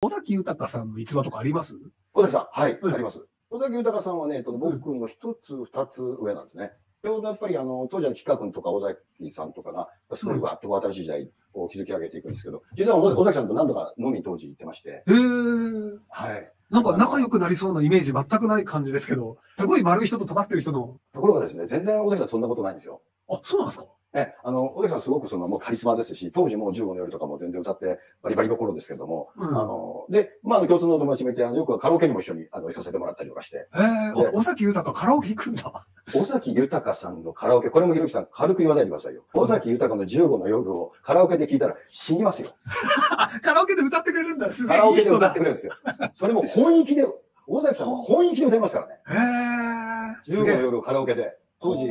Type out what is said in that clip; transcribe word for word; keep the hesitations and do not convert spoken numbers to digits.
尾崎豊さんの逸話とかあります？尾崎さん、はい、あります。尾崎豊さんはね、僕の一つ、二つ上なんですね。ちょうどやっぱりあの、当時の吉川君とか尾崎さんとかが、すごいわっと新しい時代を築き上げていくんですけど、実は尾崎さんと何度か飲み当時行ってまして。へー。はい。なんか仲良くなりそうなイメージ全くない感じですけど、すごい丸い人と尖ってる人の。ところがですね、全然尾崎さんそんなことないんですよ。あ、そうなんですか？え、あの、尾崎さんすごくその、もうカリスマですし、当時もうじゅうごの夜とかも全然歌って、バリバリの頃ですけども、うん、あの、で、まあ、共通の友達もいて、よくカラオケにも一緒にあの行かせてもらったりとかして。ええ、尾崎豊カラオケ行くんだ。尾崎豊さんのカラオケ、これもひろきさん軽く言わないでくださいよ。尾崎豊のじゅうごの夜をカラオケで聴いたら死にますよ。カラオケで歌ってくれるんだ、すごい。カラオケで歌ってくれるんですよ。それも本気で、尾崎さんは本気で歌いますからね。へえ。じゅうごの夜をカラオケで。当時、